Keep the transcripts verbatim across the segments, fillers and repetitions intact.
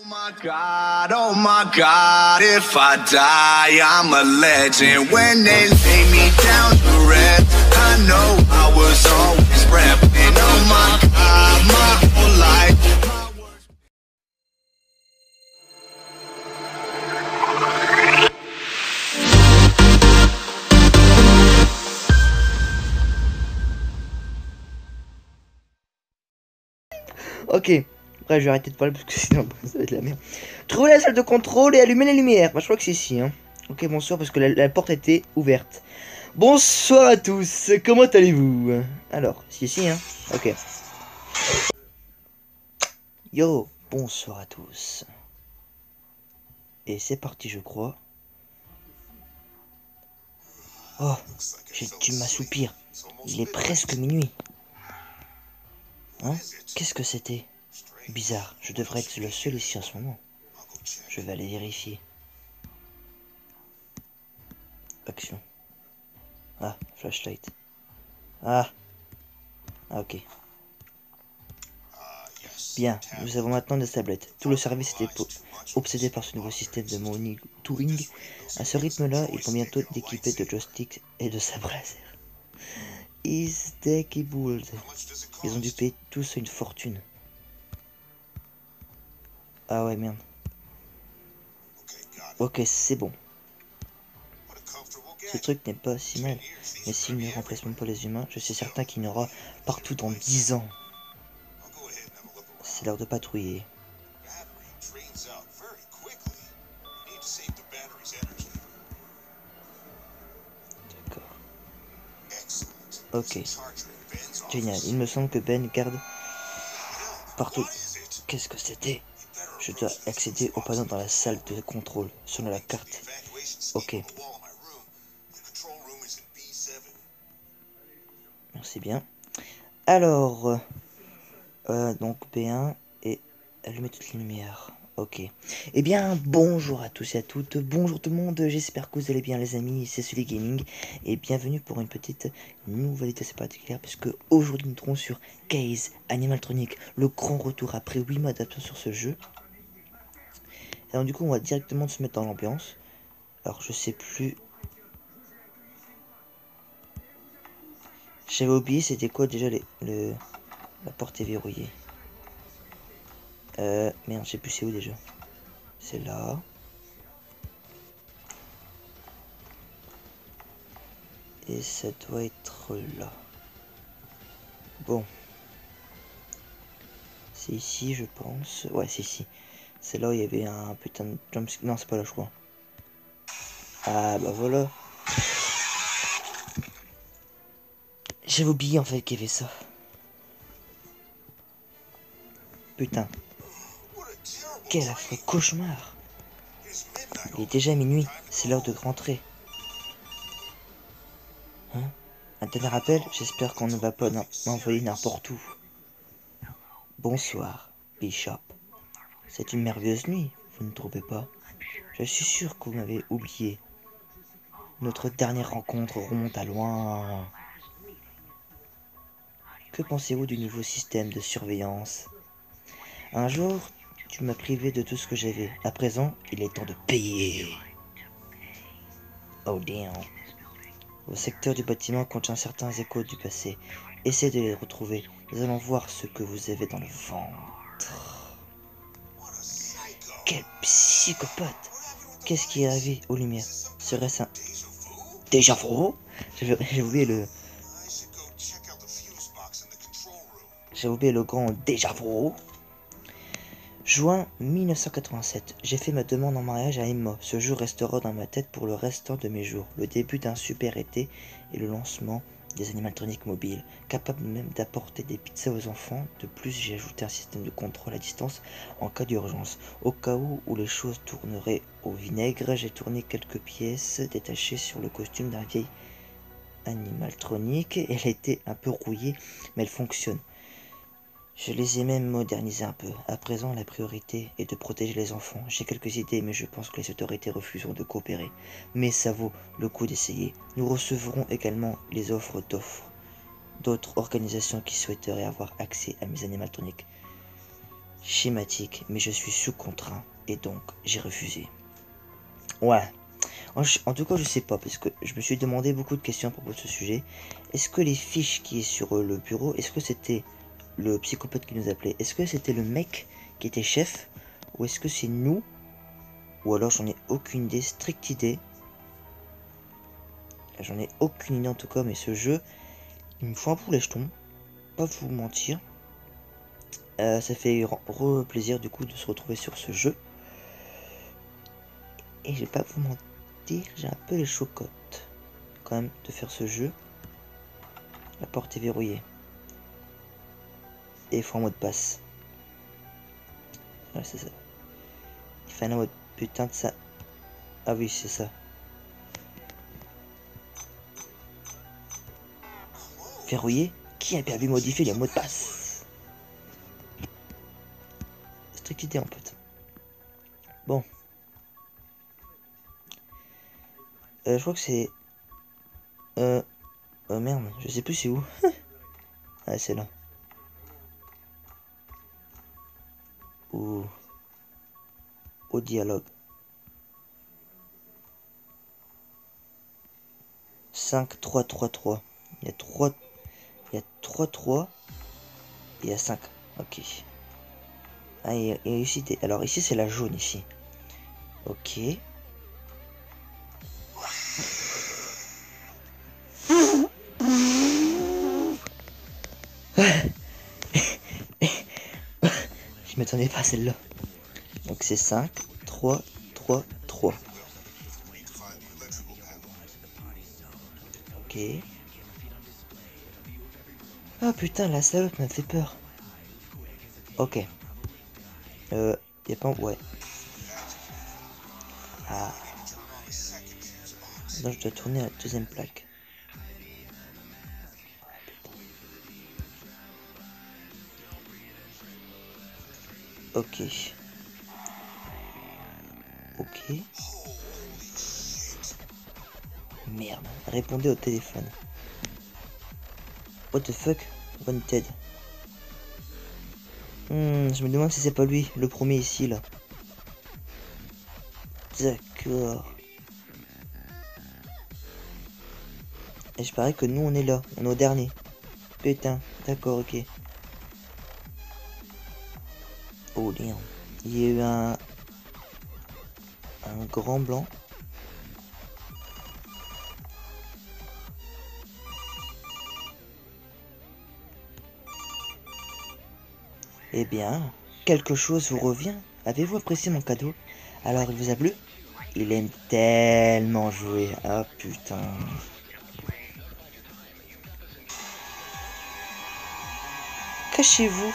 Oh my God, oh my God, if I die, I'm a legend. When they lay me down to rest, I know I was always repping. Oh my God, my whole life. Ok. Après, je vais arrêter de parler parce que sinon ça va être la merde. Trouvez la salle de contrôle et allumez la lumière. Bah, je crois que c'est ici. Hein. Ok, bonsoir, parce que la, la porte était ouverte. Bonsoir à tous. Comment allez-vous? Alors, c'est ici. Hein. Ok. Yo, bonsoir à tous. Et c'est parti, je crois. Oh, j'ai dû m'assoupir. Il est presque minuit. Hein? Qu'est-ce que c'était? Bizarre, je devrais être le seul ici en ce moment. Je vais aller vérifier. Action. Ah, flashlight. Ah. Ah, ok. Bien, nous avons maintenant des tablettes. Tout le service était obsédé par ce nouveau système de monitoring. À ce rythme-là, ils vont bientôt être équipés de joysticks et de sabres laser. Is deckable. Ils ont dû payer tous une fortune. Ah ouais, merde. Ok, c'est bon. Ce truc n'est pas si mal. Mais s'il ne remplace même pas les humains, je suis certain qu'il n'y aura partout dans dix ans. C'est l'heure de patrouiller. D'accord. Ok. Génial. Il me semble que Ben garde partout. Qu'est-ce que c'était? Je dois accéder au panneau dans la salle de contrôle, selon la carte. Ok. Merci bien. Alors, euh, donc B un et allumer toutes les lumières. Ok. Eh bien, bonjour à tous et à toutes. Bonjour tout le monde. J'espère que vous allez bien, les amis. C'est Sully gaming et bienvenue pour une petite nouvelle assez particulière, puisque aujourd'hui nous serons sur Case Animatronics, le grand retour après huit mois d'absence sur ce jeu. Alors du coup on va directement se mettre dans l'ambiance. Alors je sais plus. J'avais oublié c'était quoi déjà les, le... La porte est verrouillée. Euh... Merde, je sais plus c'est où déjà. C'est là. Et ça doit être là. Bon. C'est ici je pense. Ouais c'est ici. C'est là où il y avait un putain de jumpscare. Non, c'est pas là, je crois. Ah, bah voilà. J'avais oublié en fait qu'il y avait ça. Putain. Quel affreux cauchemar. Il est déjà minuit. C'est l'heure de rentrer. Hein? Un dernier rappel. J'espère qu'on ne va pas m'envoyer n'importe où. Bonsoir, Bishop. C'est une merveilleuse nuit, vous ne trouvez pas? Je suis sûr que vous m'avez oublié. Notre dernière rencontre remonte à loin. Que pensez-vous du nouveau système de surveillance? Un jour, tu m'as privé de tout ce que j'avais. À présent, il est temps de payer. Oh damn. Le secteur du bâtiment contient certains échos du passé. Essayez de les retrouver. Nous allons voir ce que vous avez dans le ventre. Quel psychopathe! Qu'est-ce qui est arrivé aux lumières? Serait-ce un déjà faux? J'ai oublié le. J'ai oublié le grand déjà faux. juin mille neuf cent quatre-vingt-sept. J'ai fait ma demande en mariage à Emma. Ce jour restera dans ma tête pour le restant de mes jours. Le début d'un super été et le lancement des animatroniques mobiles, capables même d'apporter des pizzas aux enfants. De plus, j'ai ajouté un système de contrôle à distance en cas d'urgence. Au cas où, où les choses tourneraient au vinaigre, j'ai tourné quelques pièces détachées sur le costume d'un vieil animatronique. Elle était un peu rouillée, mais elle fonctionne. Je les ai même modernisées un peu. À présent, la priorité est de protéger les enfants. J'ai quelques idées, mais je pense que les autorités refuseront de coopérer. Mais ça vaut le coup d'essayer. Nous recevrons également les offres d'offres d'autres organisations qui souhaiteraient avoir accès à mes animatroniques. schématique, mais je suis sous contraint et donc j'ai refusé. Ouais, en, en tout cas je sais pas, parce que je me suis demandé beaucoup de questions à propos de ce sujet. Est-ce que les fiches qui est sur le bureau, est-ce que c'était le psychopathe qui nous appelait? Est-ce que c'était le mec qui était chef? Ou est-ce que c'est nous? Ou alors j'en ai aucune idée, stricte idée. J'en ai aucune idée en tout cas, mais ce jeu, il me faut un peu les jetons, pas vous mentir. Euh, ça fait re plaisir du coup de se retrouver sur ce jeu. Et je vais pas vous mentir, j'ai un peu les chocottes quand même de faire ce jeu. La porte est verrouillée. Et il faut un mot de passe. Ouais, c'est ça. Il faut un mot de putain de ça. Ah oui, c'est ça. Verrouillé? Qui a perdu modifier les mots de passe? Stricte idée en fait. Bon. Euh, je crois que c'est... Euh... Oh merde, je sais plus c'est où. Ah, c'est là. Ou... Au dialogue. cinq, trois, trois, trois. Il y a trois... Il y a trois, trois. Il y a cinq. Ok. Ah, et, et ici, alors ici, c'est la jaune, ici. Ok. Je m'attendais pas à celle-là. Donc c'est cinq, trois, trois, trois. Ok. Ah putain, la salope m'a fait peur. Ok. Euh, y a pas... Ouais. Ah. Non, je dois tourner la deuxième plaque. Ok. Ok. Merde. Répondez au téléphone. What the fuck, wanted. Hmm, je me demande si c'est pas lui, le premier ici, là. D'accord. Et je parie que nous, on est là, on est au dernier. Putain, d'accord, ok. Oh, lien. Il y a eu un... Un grand blanc. Eh bien, quelque chose vous revient. Avez-vous apprécié mon cadeau? Alors, il vous a plu? Il aime tellement jouer. Ah, putain. Cachez-vous.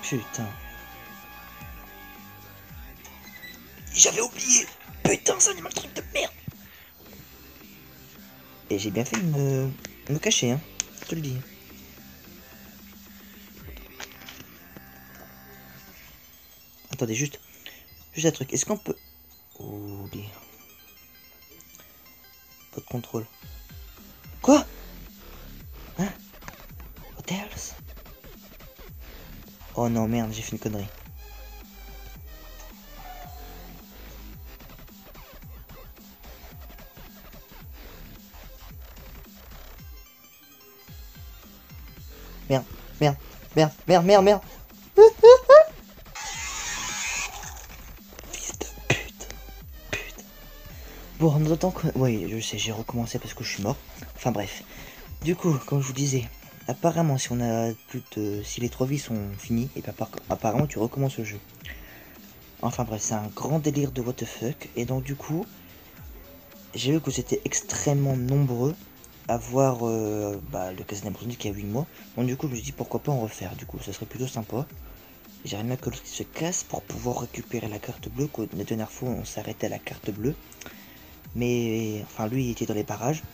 Putain. J'avais oublié. Putain, c'est un truc de merde. Et j'ai bien fait de me, me cacher, hein, je te le dis. Attendez, juste, juste un truc, est-ce qu'on peut... Oh, dire. Pas de contrôle. Quoi? Hein? What else? Oh non, merde, j'ai fait une connerie. Merde, merde, merde, merde, merde, merde. Fils de pute, pute. Bon, en attendant que... Oui, je sais, j'ai recommencé parce que je suis mort. Enfin bref. Du coup, comme je vous disais, apparemment, si on a plus de... Si les trois vies sont finies, et bien apparemment, tu recommences le jeu. Enfin bref, c'est un grand délire de what the fuck. Et donc, du coup, j'ai vu que vous étiez extrêmement nombreux avoir euh, bah, le Case Animatronics il y a huit mois, donc du coup je me dis pourquoi pas en refaire, du coup ça serait plutôt sympa. J'aimerais bien que l'autre se casse pour pouvoir récupérer la carte bleue, que la dernière fois on s'arrêtait à la carte bleue, mais enfin lui il était dans les parages.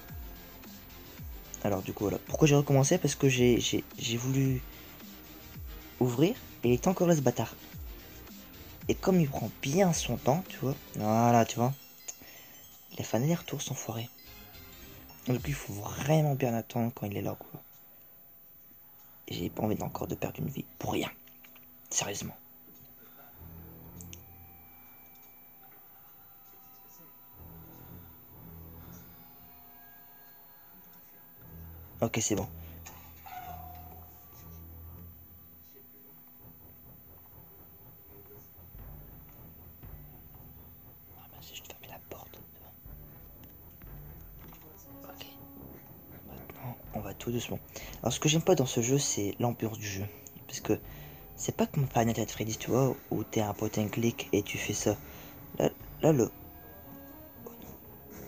Alors du coup voilà, pourquoi j'ai recommencé, parce que j'ai j'ai voulu ouvrir et il était encore là ce bâtard, et comme il prend bien son temps, tu vois, voilà, tu vois, les fans des retours sont foirés. Donc il faut vraiment bien attendre quand il est là, quoi. J'ai pas envie encore de perdre une vie pour rien. Sérieusement. Ok, c'est bon. Tout doucement. Alors ce que j'aime pas dans ce jeu, c'est l'ambiance du jeu, parce que c'est pas comme Five Nights at Freddy's, tu vois, où t'es un point and click et tu fais ça. Là, là le... Oh non. Oh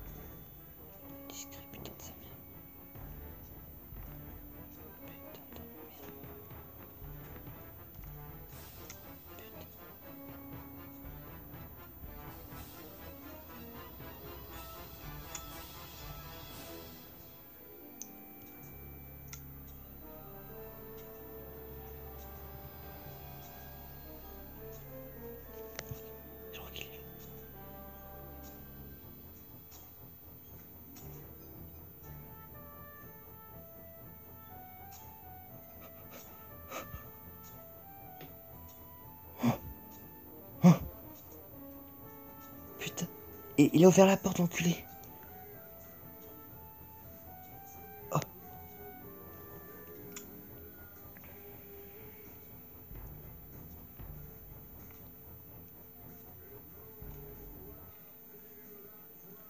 non. Discret, putain de sa mère. Putain de merde. Et il a ouvert la porte, l'enculé. Oh.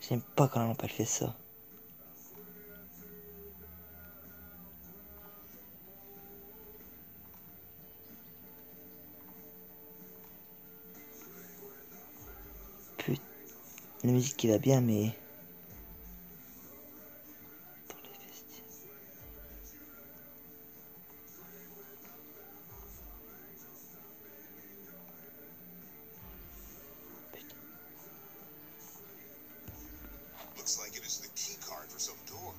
J'aime pas quand la lampe elle fait ça. La musique qui va bien, mais... Pour les festivals. Putain. Looks like it is the key card for some door.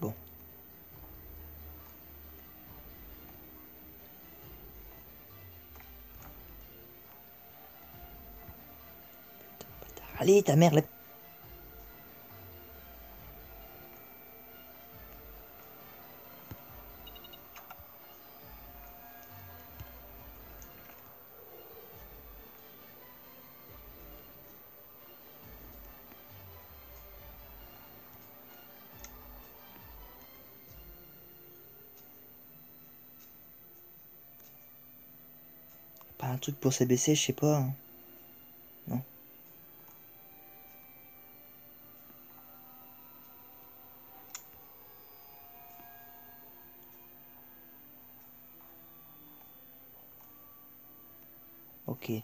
Bon. Allez, ta mère, la... Un truc pour s'abaisser, je sais pas. Hein. Non. Ok. Et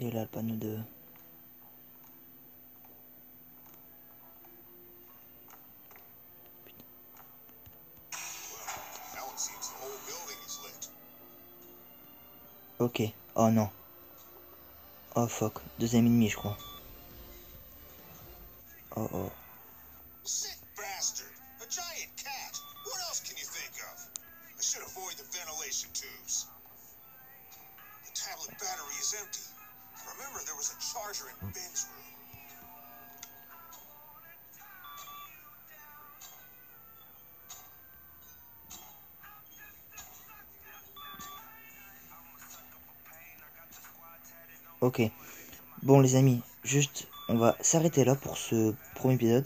là, le panneau de... Ok, oh non. Oh fuck, deuxième ennemi je crois. Oh oh. Sick bastard, a giant cat. What else can you think of? I should avoid the ventilation tubes. The tablet battery is empty. I remember there was a charger in Ben's room. Ok, bon les amis, juste, on va s'arrêter là pour ce premier épisode.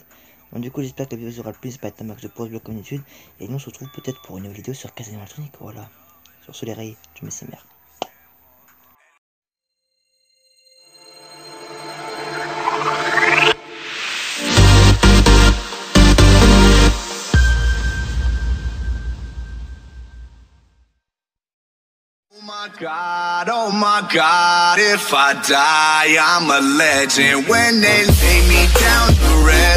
Donc du coup j'espère que la vidéo vous aura plu, n'hésitez pas à mettre un max de pouces bleus comme d'habitude. Et nous on se retrouve peut-être pour une nouvelle vidéo sur Case Animatronics, voilà. Sur ce les rails, je mets sa mère. Oh my God. God, oh my God, if I die, I'm a legend. When they lay me down to rest.